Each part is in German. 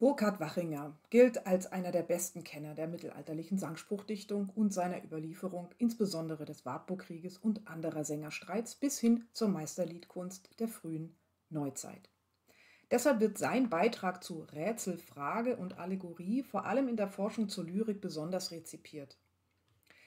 Burghart Wachinger gilt als einer der besten Kenner der mittelalterlichen Sangspruchdichtung und seiner Überlieferung, insbesondere des Wartburgkrieges und anderer Sängerstreits bis hin zur Meisterliedkunst der frühen Neuzeit. Deshalb wird sein Beitrag zu Rätsel, Frage und Allegorie vor allem in der Forschung zur Lyrik besonders rezipiert.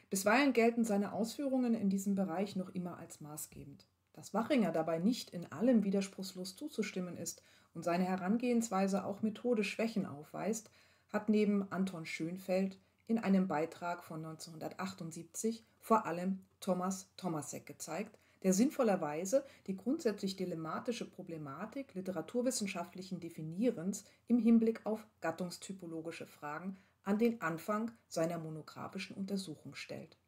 Bisweilen gelten seine Ausführungen in diesem Bereich noch immer als maßgebend. Dass Wachinger dabei nicht in allem widerspruchslos zuzustimmen ist und seine Herangehensweise auch methodisch Schwächen aufweist, hat neben Anton Schönfeldt in einem Beitrag von 1978 vor allem Thomas Tomasek gezeigt, der sinnvollerweise die grundsätzlich dilemmatische Problematik literaturwissenschaftlichen Definierens im Hinblick auf gattungstypologische Fragen an den Anfang seiner monographischen Untersuchung stellt.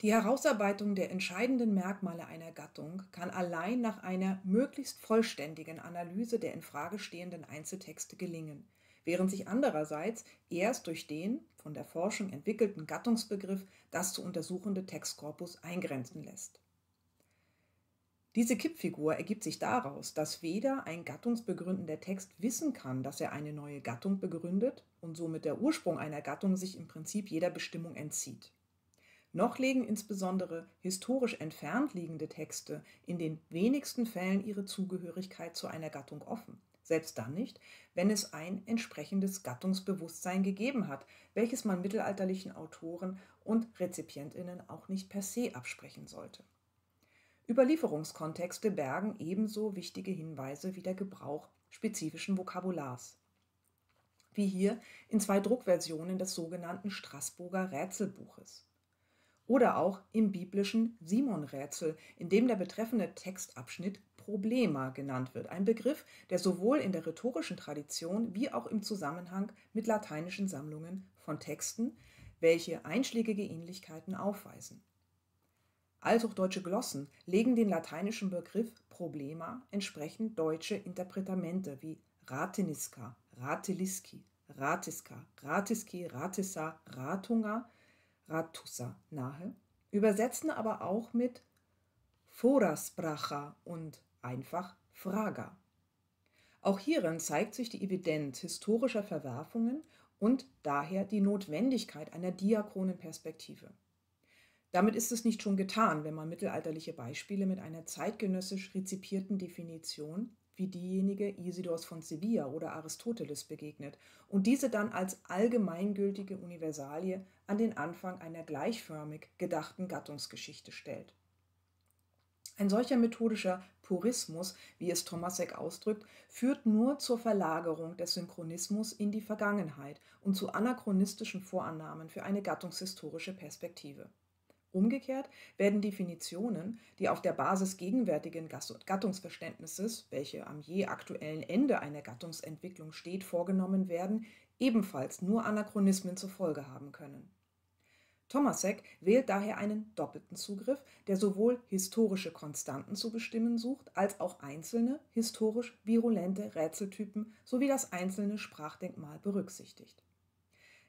Die Herausarbeitung der entscheidenden Merkmale einer Gattung kann allein nach einer möglichst vollständigen Analyse der in Frage stehenden Einzeltexte gelingen, während sich andererseits erst durch den von der Forschung entwickelten Gattungsbegriff das zu untersuchende Textkorpus eingrenzen lässt. Diese Kippfigur ergibt sich daraus, dass weder ein gattungsbegründender Text wissen kann, dass er eine neue Gattung begründet und somit der Ursprung einer Gattung sich im Prinzip jeder Bestimmung entzieht. Noch legen insbesondere historisch entfernt liegende Texte in den wenigsten Fällen ihre Zugehörigkeit zu einer Gattung offen. Selbst dann nicht, wenn es ein entsprechendes Gattungsbewusstsein gegeben hat, welches man mittelalterlichen Autoren und RezipientInnen auch nicht per se absprechen sollte. Überlieferungskontexte bergen ebenso wichtige Hinweise wie der Gebrauch spezifischen Vokabulars, wie hier in 2 Druckversionen des sogenannten Straßburger Rätselbuches. Oder auch im biblischen Simsonrätsel, in dem der betreffende Textabschnitt Problema genannt wird, ein Begriff, der sowohl in der rhetorischen Tradition wie auch im Zusammenhang mit lateinischen Sammlungen von Texten, welche einschlägige Ähnlichkeiten aufweisen. Althochdeutsche Glossen legen den lateinischen Begriff Problema entsprechend deutsche Interpretamente wie Ratiniska, Ratiliski, Ratiska, Ratiski, Ratissa, Ratunga, Ratussa nahe, übersetzen aber auch mit Foraspracha und einfach Fraga. Auch hierin zeigt sich die Evidenz historischer Verwerfungen und daher die Notwendigkeit einer Diachronenperspektive. Damit ist es nicht schon getan, wenn man mittelalterliche Beispiele mit einer zeitgenössisch rezipierten Definition wie diejenige Isidors von Sevilla oder Aristoteles begegnet und diese dann als allgemeingültige Universalie an den Anfang einer gleichförmig gedachten Gattungsgeschichte stellt. Ein solcher methodischer Purismus, wie es Tomasek ausdrückt, führt nur zur Verlagerung des Synchronismus in die Vergangenheit und zu anachronistischen Vorannahmen für eine gattungshistorische Perspektive. Umgekehrt werden Definitionen, die auf der Basis gegenwärtigen Gattungsverständnisses, welche am je aktuellen Ende einer Gattungsentwicklung steht, vorgenommen werden, ebenfalls nur Anachronismen zur Folge haben können. Tomasek wählt daher einen doppelten Zugriff, der sowohl historische Konstanten zu bestimmen sucht, als auch einzelne historisch virulente Rätseltypen sowie das einzelne Sprachdenkmal berücksichtigt.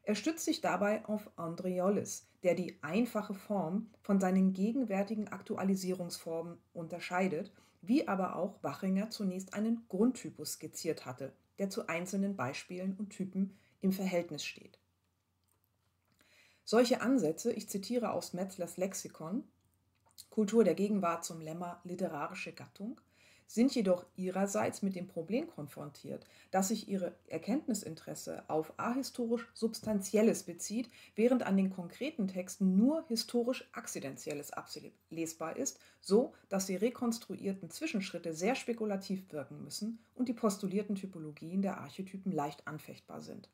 Er stützt sich dabei auf Andreoli, der die einfache Form von seinen gegenwärtigen Aktualisierungsformen unterscheidet, wie aber auch Wachinger zunächst einen Grundtypus skizziert hatte, der zu einzelnen Beispielen und Typen im Verhältnis steht. Solche Ansätze, ich zitiere aus Metzlers Lexikon, Kultur der Gegenwart zum Lemma literarische Gattung, sind jedoch ihrerseits mit dem Problem konfrontiert, dass sich ihre Erkenntnisinteresse auf ahistorisch Substantielles bezieht, während an den konkreten Texten nur historisch Akzidentielles ablesbar ist, so dass die rekonstruierten Zwischenschritte sehr spekulativ wirken müssen und die postulierten Typologien der Archetypen leicht anfechtbar sind.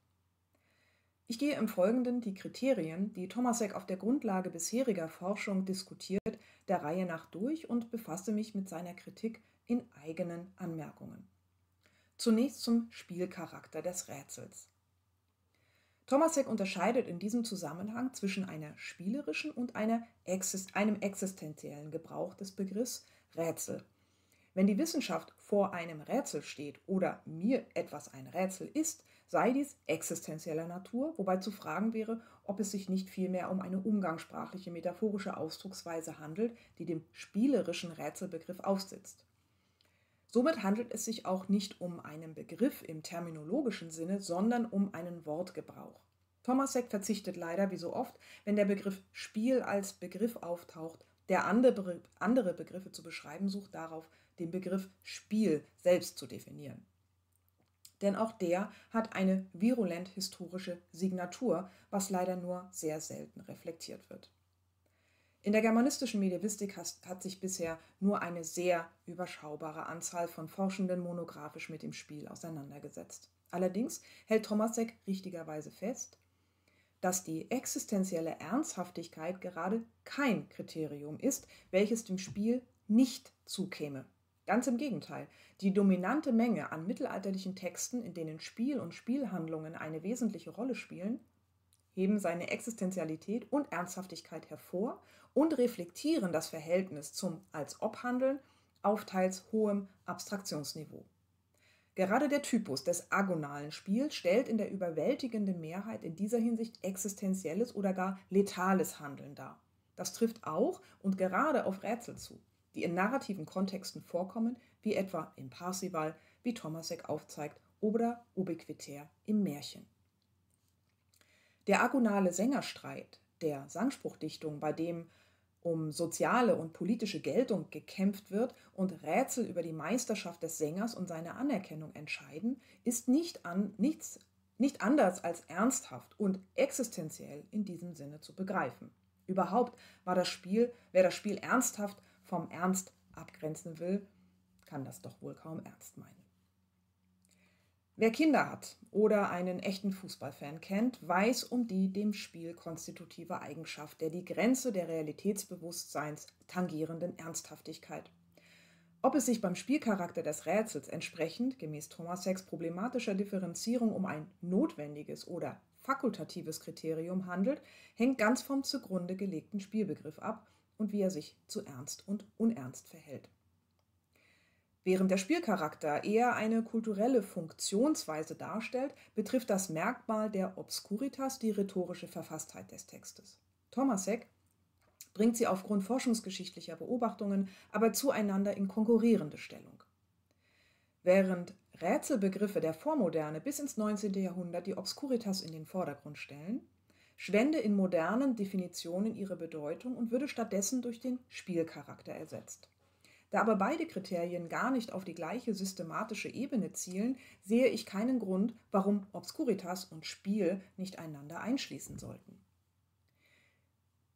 Ich gehe im Folgenden die Kriterien, die Tomasek auf der Grundlage bisheriger Forschung diskutiert, der Reihe nach durch und befasse mich mit seiner Kritik in eigenen Anmerkungen. Zunächst zum Spielcharakter des Rätsels. Tomasek unterscheidet in diesem Zusammenhang zwischen einer spielerischen und einem existenziellen Gebrauch des Begriffs Rätsel. Wenn die Wissenschaft vor einem Rätsel steht oder mir etwas ein Rätsel ist, sei dies existenzieller Natur, wobei zu fragen wäre, ob es sich nicht vielmehr um eine umgangssprachliche metaphorische Ausdrucksweise handelt, die dem spielerischen Rätselbegriff aufsitzt. Somit handelt es sich auch nicht um einen Begriff im terminologischen Sinne, sondern um einen Wortgebrauch. Tomasek verzichtet leider, wie so oft, wenn der Begriff Spiel als Begriff auftaucht, der andere Begriffe zu beschreiben sucht, darauf, den Begriff Spiel selbst zu definieren. Denn auch der hat eine virulent historische Signatur, was leider nur sehr selten reflektiert wird. In der germanistischen Mediävistik hat sich bisher nur eine sehr überschaubare Anzahl von Forschenden monographisch mit dem Spiel auseinandergesetzt. Allerdings hält Tomasek richtigerweise fest, dass die existenzielle Ernsthaftigkeit gerade kein Kriterium ist, welches dem Spiel nicht zukäme. Ganz im Gegenteil, die dominante Menge an mittelalterlichen Texten, in denen Spiel und Spielhandlungen eine wesentliche Rolle spielen, heben seine Existenzialität und Ernsthaftigkeit hervor und reflektieren das Verhältnis zum Als-Ob-Handeln auf teils hohem Abstraktionsniveau. Gerade der Typus des agonalen Spiels stellt in der überwältigenden Mehrheit in dieser Hinsicht existenzielles oder gar letales Handeln dar. Das trifft auch und gerade auf Rätsel zu, die in narrativen Kontexten vorkommen, wie etwa im Parzival, wie Tomasek aufzeigt, oder ubiquitär im Märchen. Der agonale Sängerstreit der Sangspruchdichtung, bei dem um soziale und politische Geltung gekämpft wird und Rätsel über die Meisterschaft des Sängers und seine Anerkennung entscheiden, ist nicht anders als ernsthaft und existenziell in diesem Sinne zu begreifen. Überhaupt war das Spiel, wer das Spiel ernsthaft vom Ernst abgrenzen will, kann das doch wohl kaum ernst meinen. Wer Kinder hat oder einen echten Fußballfan kennt, weiß um die dem Spiel konstitutive Eigenschaft der die Grenze der Realitätsbewusstseins tangierenden Ernsthaftigkeit. Ob es sich beim Spielcharakter des Rätsels entsprechend, gemäß Tomaseks problematischer Differenzierung, um ein notwendiges oder fakultatives Kriterium handelt, hängt ganz vom zugrunde gelegten Spielbegriff ab und wie er sich zu ernst und unernst verhält. Während der Spielcharakter eher eine kulturelle Funktionsweise darstellt, betrifft das Merkmal der Obscuritas die rhetorische Verfasstheit des Textes. Tomasek bringt sie aufgrund forschungsgeschichtlicher Beobachtungen aber zueinander in konkurrierende Stellung. Während Rätselbegriffe der Vormoderne bis ins 19. Jahrhundert die Obscuritas in den Vordergrund stellen, schwände in modernen Definitionen ihre Bedeutung und würde stattdessen durch den Spielcharakter ersetzt. Da aber beide Kriterien gar nicht auf die gleiche systematische Ebene zielen, sehe ich keinen Grund, warum Obscuritas und Spiel nicht einander einschließen sollten.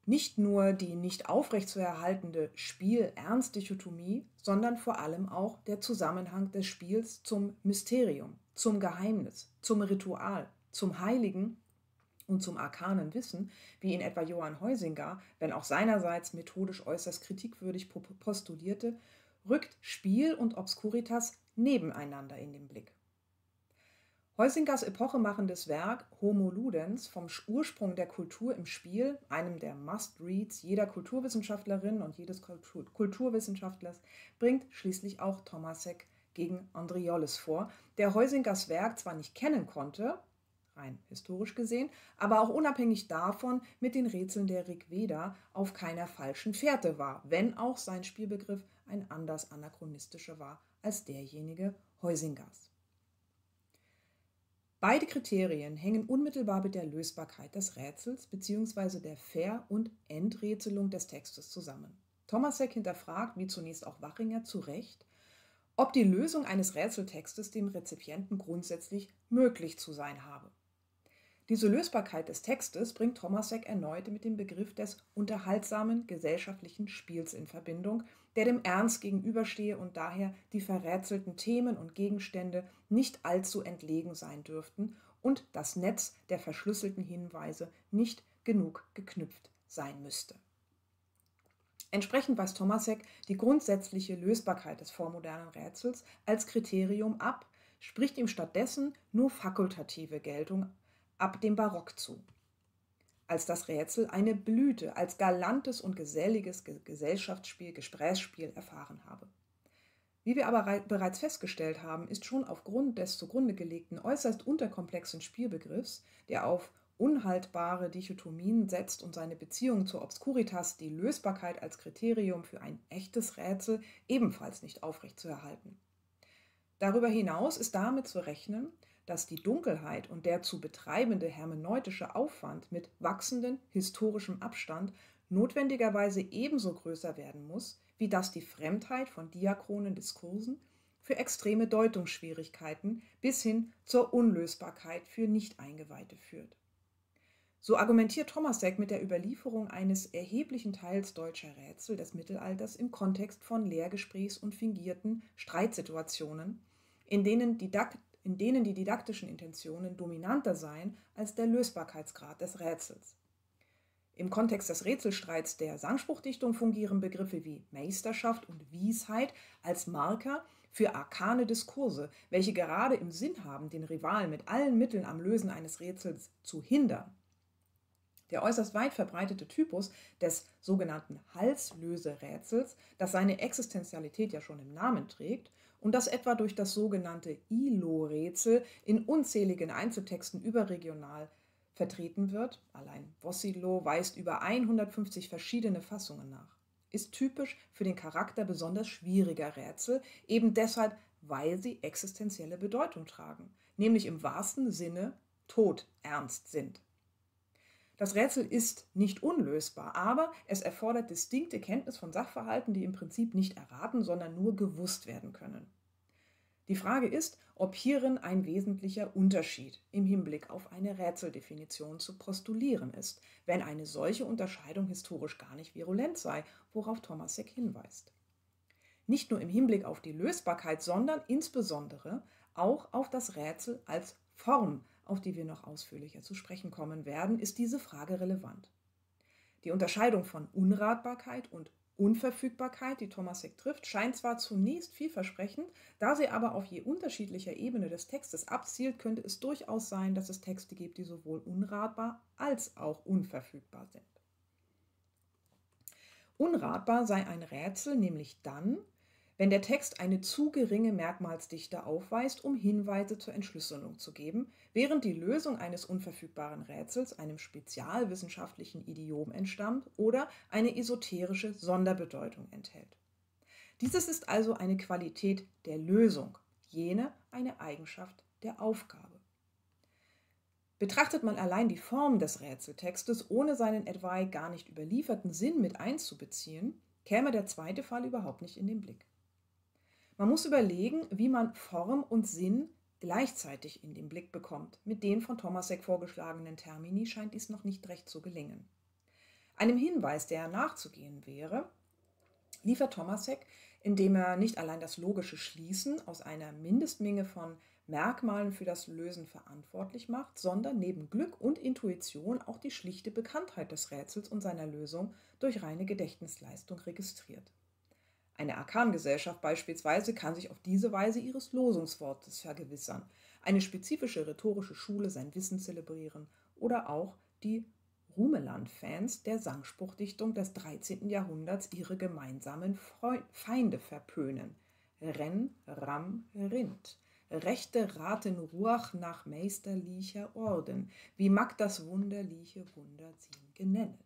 Nicht nur die nicht aufrechtzuerhaltende Spiel-Ernst-Dichotomie, sondern vor allem auch der Zusammenhang des Spiels zum Mysterium, zum Geheimnis, zum Ritual, zum Heiligen und zum arkanen Wissen, wie ihn etwa Johann Heusinger, wenn auch seinerseits methodisch äußerst kritikwürdig postulierte, rückt Spiel und Obscuritas nebeneinander in den Blick. Heusingers epochemachendes Werk Homo Ludens vom Ursprung der Kultur im Spiel, einem der Must-Reads jeder Kulturwissenschaftlerin und jedes Kulturwissenschaftlers, bringt schließlich auch Tomasek gegen Andreolis vor, der Heusingers Werk zwar nicht kennen konnte, rein historisch gesehen, aber auch unabhängig davon mit den Rätseln der Rigveda auf keiner falschen Fährte war, wenn auch sein Spielbegriff ein anders anachronistischer war als derjenige Huizingers. Beide Kriterien hängen unmittelbar mit der Lösbarkeit des Rätsels bzw. der Ver- und Enträtselung des Textes zusammen. Tomasek hinterfragt, wie zunächst auch Wachinger zu Recht, ob die Lösung eines Rätseltextes dem Rezipienten grundsätzlich möglich zu sein habe. Diese Lösbarkeit des Textes bringt Tomasek erneut mit dem Begriff des unterhaltsamen gesellschaftlichen Spiels in Verbindung, der dem Ernst gegenüberstehe und daher die verrätselten Themen und Gegenstände nicht allzu entlegen sein dürften und das Netz der verschlüsselten Hinweise nicht genug geknüpft sein müsste. Entsprechend weist Tomasek die grundsätzliche Lösbarkeit des vormodernen Rätsels als Kriterium ab, spricht ihm stattdessen nur fakultative Geltung ab dem Barock zu, als das Rätsel eine Blüte, als galantes und geselliges Gesellschaftsspiel, Gesprächsspiel erfahren habe. Wie wir aber bereits festgestellt haben, ist schon aufgrund des zugrunde gelegten äußerst unterkomplexen Spielbegriffs, der auf unhaltbare Dichotomien setzt und seine Beziehung zur Obscuritas, die Lösbarkeit als Kriterium für ein echtes Rätsel, ebenfalls nicht aufrechtzuerhalten. Darüber hinaus ist damit zu rechnen, dass die Dunkelheit und der zu betreibende hermeneutische Aufwand mit wachsendem historischem Abstand notwendigerweise ebenso größer werden muss, wie dass die Fremdheit von diachronen Diskursen für extreme Deutungsschwierigkeiten bis hin zur Unlösbarkeit für Nicht-Eingeweihte führt. So argumentiert Tomasek mit der Überlieferung eines erheblichen Teils deutscher Rätsel des Mittelalters im Kontext von Lehrgesprächs und fingierten Streitsituationen, in denen die didaktischen Intentionen dominanter seien als der Lösbarkeitsgrad des Rätsels. Im Kontext des Rätselstreits der Sangspruchdichtung fungieren Begriffe wie Meisterschaft und Wiesheit als Marker für arkane Diskurse, welche gerade im Sinn haben, den Rivalen mit allen Mitteln am Lösen eines Rätsels zu hindern. Der äußerst weit verbreitete Typus des sogenannten Halslöserätsels, das seine Existenzialität ja schon im Namen trägt, und das etwa durch das sogenannte ILO-Rätsel in unzähligen Einzeltexten überregional vertreten wird, allein Vossilo weist über 150 verschiedene Fassungen nach, ist typisch für den Charakter besonders schwieriger Rätsel, eben deshalb, weil sie existenzielle Bedeutung tragen, nämlich im wahrsten Sinne todernst sind. Das Rätsel ist nicht unlösbar, aber es erfordert distinkte Kenntnis von Sachverhalten, die im Prinzip nicht erraten, sondern nur gewusst werden können. Die Frage ist, ob hierin ein wesentlicher Unterschied im Hinblick auf eine Rätseldefinition zu postulieren ist, wenn eine solche Unterscheidung historisch gar nicht virulent sei, worauf Tomasek hinweist. Nicht nur im Hinblick auf die Lösbarkeit, sondern insbesondere auch auf das Rätsel als Form, auf die wir noch ausführlicher zu sprechen kommen werden, ist diese Frage relevant. Die Unterscheidung von Unratbarkeit und Unverfügbarkeit, die Tomasek trifft, scheint zwar zunächst vielversprechend, da sie aber auf je unterschiedlicher Ebene des Textes abzielt, könnte es durchaus sein, dass es Texte gibt, die sowohl unratbar als auch unverfügbar sind. Unratbar sei ein Rätsel nämlich dann, wenn der Text eine zu geringe Merkmalsdichte aufweist, um Hinweise zur Entschlüsselung zu geben, während die Lösung eines unverfügbaren Rätsels einem spezialwissenschaftlichen Idiom entstammt oder eine esoterische Sonderbedeutung enthält. Dieses ist also eine Qualität der Lösung, jene eine Eigenschaft der Aufgabe. Betrachtet man allein die Form des Rätseltextes, ohne seinen etwaig gar nicht überlieferten Sinn mit einzubeziehen, käme der zweite Fall überhaupt nicht in den Blick. Man muss überlegen, wie man Form und Sinn gleichzeitig in den Blick bekommt. Mit den von Tomasek vorgeschlagenen Termini scheint dies noch nicht recht zu gelingen. Einem Hinweis, der nachzugehen wäre, liefert Tomasek, indem er nicht allein das logische Schließen aus einer Mindestmenge von Merkmalen für das Lösen verantwortlich macht, sondern neben Glück und Intuition auch die schlichte Bekanntheit des Rätsels und seiner Lösung durch reine Gedächtnisleistung registriert. Eine Arkangesellschaft beispielsweise kann sich auf diese Weise ihres Losungswortes vergewissern, eine spezifische rhetorische Schule sein Wissen zelebrieren oder auch die Rumeland-Fans der Sangspruchdichtung des 13. Jahrhunderts ihre gemeinsamen Feinde verpönen. Ren, Ram, Rind. Rechte raten Ruach nach meisterlicher Orden, wie mag das wunderliche Wunder sie genennet.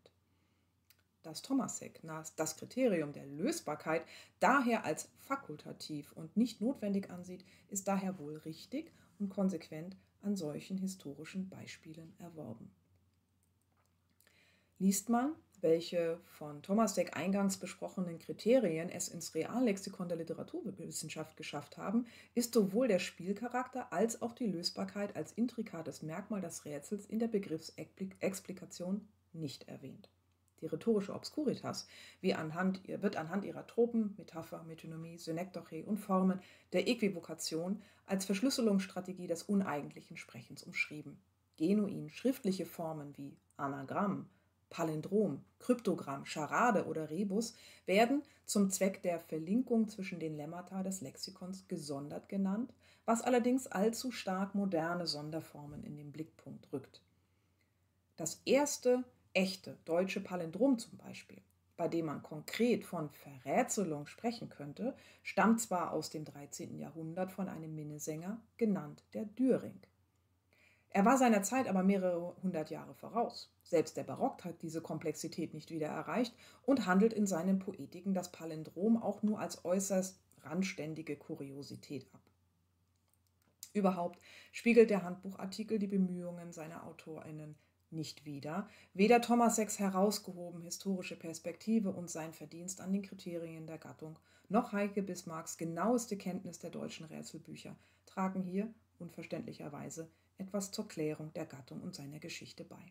Dass Tomasek das Kriterium der Lösbarkeit daher als fakultativ und nicht notwendig ansieht, ist daher wohl richtig und konsequent an solchen historischen Beispielen erworben. Liest man, welche von Tomasek eingangs besprochenen Kriterien es ins Reallexikon der Literaturwissenschaft geschafft haben, ist sowohl der Spielcharakter als auch die Lösbarkeit als intrikates Merkmal des Rätsels in der Begriffsexplikation nicht erwähnt. Die rhetorische Obscuritas wird anhand ihrer Tropen, Metapher, Metonymie, Synekdoche und Formen der Äquivokation als Verschlüsselungsstrategie des uneigentlichen Sprechens umschrieben. Genuin schriftliche Formen wie Anagramm, Palindrom, Kryptogramm, Charade oder Rebus werden zum Zweck der Verlinkung zwischen den Lemmata des Lexikons gesondert genannt, was allerdings allzu stark moderne Sonderformen in den Blickpunkt rückt. Das erste echte deutsche Palindrom zum Beispiel, bei dem man konkret von Verrätselung sprechen könnte, stammt zwar aus dem 13. Jahrhundert von einem Minnesänger, genannt der Düring. Er war seiner Zeit aber mehrere hundert Jahre voraus. Selbst der Barock hat diese Komplexität nicht wieder erreicht und handelt in seinen Poetiken das Palindrom auch nur als äußerst randständige Kuriosität ab. Überhaupt spiegelt der Handbuchartikel die Bemühungen seiner AutorInnen nicht wider. Weder Tomaseks herausgehobene historische Perspektive und sein Verdienst an den Kriterien der Gattung, noch Heike Bismarcks genaueste Kenntnis der deutschen Rätselbücher tragen hier unverständlicherweise etwas zur Klärung der Gattung und seiner Geschichte bei.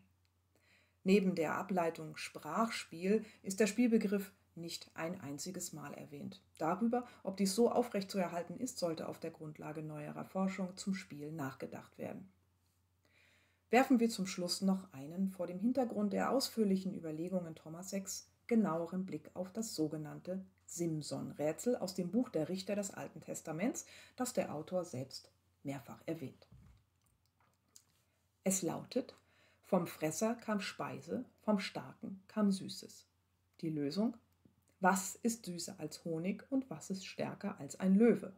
Neben der Ableitung Sprachspiel ist der Spielbegriff nicht ein einziges Mal erwähnt. Darüber, ob dies so aufrechtzuerhalten ist, sollte auf der Grundlage neuerer Forschung zum Spiel nachgedacht werden. Werfen wir zum Schluss noch einen, vor dem Hintergrund der ausführlichen Überlegungen Tomaseks, genaueren Blick auf das sogenannte Simsonrätsel aus dem Buch der Richter des Alten Testaments, das der Autor selbst mehrfach erwähnt. Es lautet: Vom Fresser kam Speise, vom Starken kam Süßes. Die Lösung: Was ist süßer als Honig und was ist stärker als ein Löwe?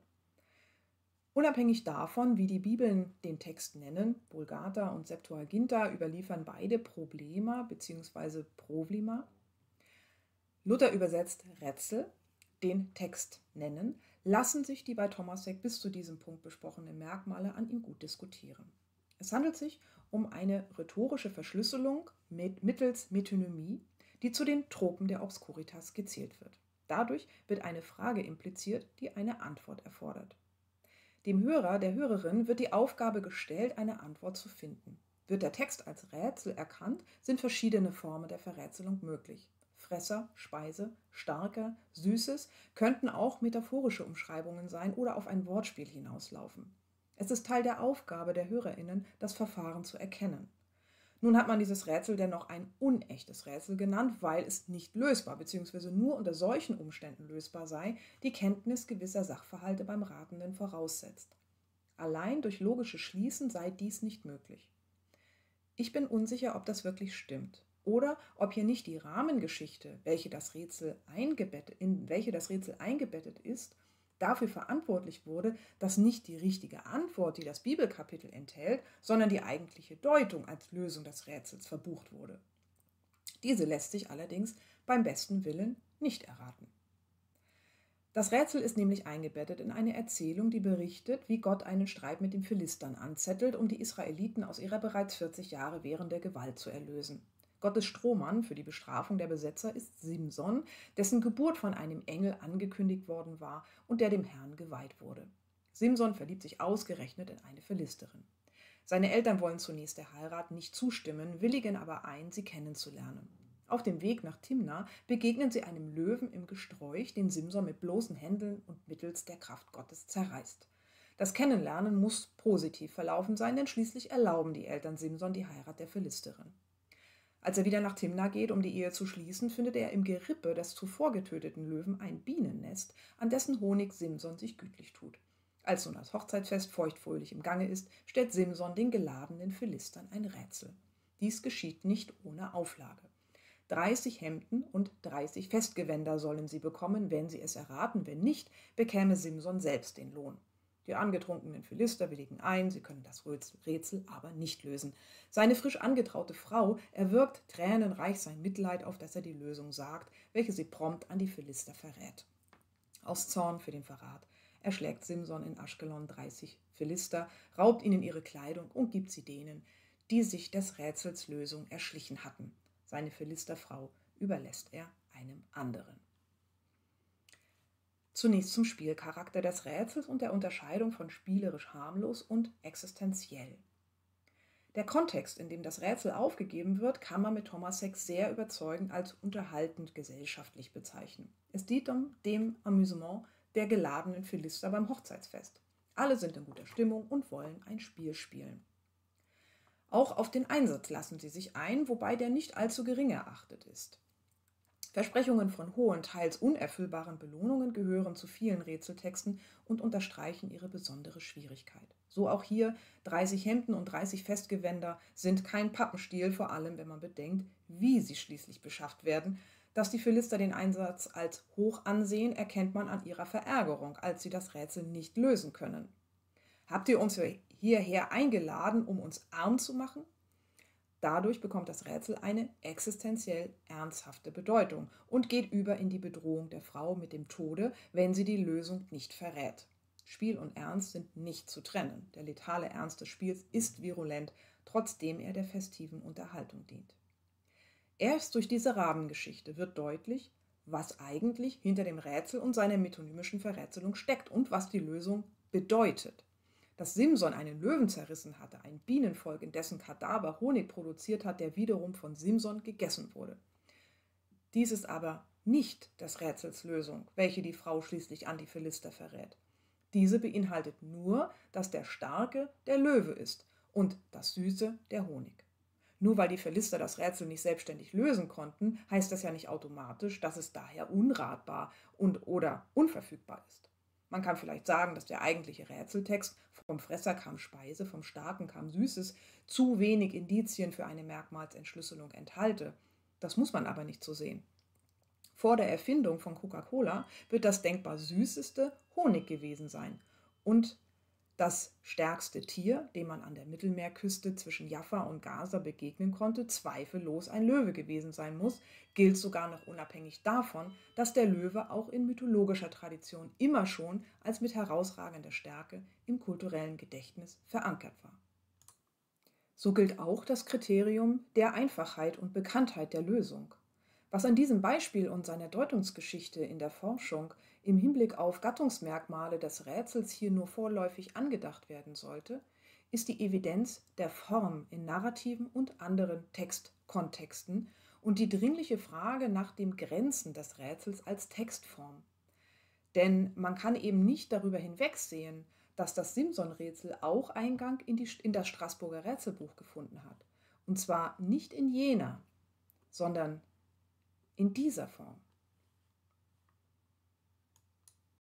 Unabhängig davon, wie die Bibeln den Text nennen, Vulgata und Septuaginta überliefern beide Problema bzw. Problema. Luther übersetzt Rätsel, den Text nennen, lassen sich die bei Tomasek bis zu diesem Punkt besprochenen Merkmale an ihm gut diskutieren. Es handelt sich um eine rhetorische Verschlüsselung mittels Metonymie, die zu den Tropen der Obscuritas gezählt wird. Dadurch wird eine Frage impliziert, die eine Antwort erfordert. Dem Hörer, der Hörerin wird die Aufgabe gestellt, eine Antwort zu finden. Wird der Text als Rätsel erkannt, sind verschiedene Formen der Verrätselung möglich. Fresser, Speise, Starker, Süßes könnten auch metaphorische Umschreibungen sein oder auf ein Wortspiel hinauslaufen. Es ist Teil der Aufgabe der HörerInnen, das Verfahren zu erkennen. Nun hat man dieses Rätsel dennoch ein unechtes Rätsel genannt, weil es nicht lösbar bzw. nur unter solchen Umständen lösbar sei, die Kenntnis gewisser Sachverhalte beim Ratenden voraussetzt. Allein durch logische Schließen sei dies nicht möglich. Ich bin unsicher, ob das wirklich stimmt oder ob hier nicht die Rahmengeschichte, in welche das Rätsel eingebettet ist, dafür verantwortlich wurde, dass nicht die richtige Antwort, die das Bibelkapitel enthält, sondern die eigentliche Deutung als Lösung des Rätsels verbucht wurde. Diese lässt sich allerdings beim besten Willen nicht erraten. Das Rätsel ist nämlich eingebettet in eine Erzählung, die berichtet, wie Gott einen Streit mit den Philistern anzettelt, um die Israeliten aus ihrer bereits 40 Jahre währenden Gewalt zu erlösen. Gottes Strohmann für die Bestrafung der Besetzer ist Simson, dessen Geburt von einem Engel angekündigt worden war und der dem Herrn geweiht wurde. Simson verliebt sich ausgerechnet in eine Philisterin. Seine Eltern wollen zunächst der Heirat nicht zustimmen, willigen aber ein, sie kennenzulernen. Auf dem Weg nach Timna begegnen sie einem Löwen im Gesträuch, den Simson mit bloßen Händen und mittels der Kraft Gottes zerreißt. Das Kennenlernen muss positiv verlaufen sein, denn schließlich erlauben die Eltern Simson die Heirat der Philisterin. Als er wieder nach Timna geht, um die Ehe zu schließen, findet er im Gerippe des zuvor getöteten Löwen ein Bienennest, an dessen Honig Simson sich gütlich tut. Als nun das Hochzeitsfest feuchtfröhlich im Gange ist, stellt Simson den geladenen Philistern ein Rätsel. Dies geschieht nicht ohne Auflage. 30 Hemden und 30 Festgewänder sollen sie bekommen, wenn sie es erraten, wenn nicht, bekäme Simson selbst den Lohn. Die angetrunkenen Philister willigen ein, sie können das Rätsel aber nicht lösen. Seine frisch angetraute Frau erwirkt tränenreich sein Mitleid, auf das er die Lösung sagt, welche sie prompt an die Philister verrät. Aus Zorn für den Verrat erschlägt Simson in Aschkelon 30 Philister, raubt ihnen ihre Kleidung und gibt sie denen, die sich des Rätsels Lösung erschlichen hatten. Seine Philisterfrau überlässt er einem anderen. Zunächst zum Spielcharakter des Rätsels und der Unterscheidung von spielerisch harmlos und existenziell. Der Kontext, in dem das Rätsel aufgegeben wird, kann man mit Tomasek sehr überzeugend als unterhaltend gesellschaftlich bezeichnen. Es dient dem Amüsement der geladenen Philister beim Hochzeitsfest. Alle sind in guter Stimmung und wollen ein Spiel spielen. Auch auf den Einsatz lassen sie sich ein, wobei der nicht allzu gering erachtet ist. Versprechungen von hohen, teils unerfüllbaren Belohnungen gehören zu vielen Rätseltexten und unterstreichen ihre besondere Schwierigkeit. So auch hier, 30 Hemden und 30 Festgewänder sind kein Pappenstiel, vor allem wenn man bedenkt, wie sie schließlich beschafft werden. Dass die Philister den Einsatz als hoch ansehen, erkennt man an ihrer Verärgerung, als sie das Rätsel nicht lösen können. Habt ihr uns hierher eingeladen, um uns arm zu machen? Dadurch bekommt das Rätsel eine existenziell ernsthafte Bedeutung und geht über in die Bedrohung der Frau mit dem Tode, wenn sie die Lösung nicht verrät. Spiel und Ernst sind nicht zu trennen. Der letale Ernst des Spiels ist virulent, trotzdem er der festiven Unterhaltung dient. Erst durch diese Rabengeschichte wird deutlich, was eigentlich hinter dem Rätsel und seiner metonymischen Verrätselung steckt und was die Lösung bedeutet. Dass Simson einen Löwen zerrissen hatte, ein Bienenvolk, in dessen Kadaver Honig produziert hat, der wiederum von Simson gegessen wurde. Dies ist aber nicht des Rätsels Lösung, welche die Frau schließlich an die Philister verrät. Diese beinhaltet nur, dass der Starke der Löwe ist und das Süße der Honig. Nur weil die Philister das Rätsel nicht selbstständig lösen konnten, heißt das ja nicht automatisch, dass es daher unratbar und/oder unverfügbar ist. Man kann vielleicht sagen, dass der eigentliche Rätseltext vom Fresser kam Speise, vom Starken kam Süßes zu wenig Indizien für eine Merkmalsentschlüsselung enthalte. Das muss man aber nicht so sehen. Vor der Erfindung von Coca-Cola wird das denkbar süßeste Honig gewesen sein und das stärkste Tier, dem man an der Mittelmeerküste zwischen Jaffa und Gaza begegnen konnte, zweifellos ein Löwe gewesen sein muss, gilt sogar noch unabhängig davon, dass der Löwe auch in mythologischer Tradition immer schon als mit herausragender Stärke im kulturellen Gedächtnis verankert war. So gilt auch das Kriterium der Einfachheit und Bekanntheit der Lösung. Was an diesem Beispiel und seiner Deutungsgeschichte in der Forschung im Hinblick auf Gattungsmerkmale des Rätsels hier nur vorläufig angedacht werden sollte, ist die Evidenz der Form in narrativen und anderen Textkontexten und die dringliche Frage nach den Grenzen des Rätsels als Textform. Denn man kann eben nicht darüber hinwegsehen, dass das Simsonrätsel auch Eingang in das Straßburger Rätselbuch gefunden hat. Und zwar nicht in jener, sondern in dieser Form.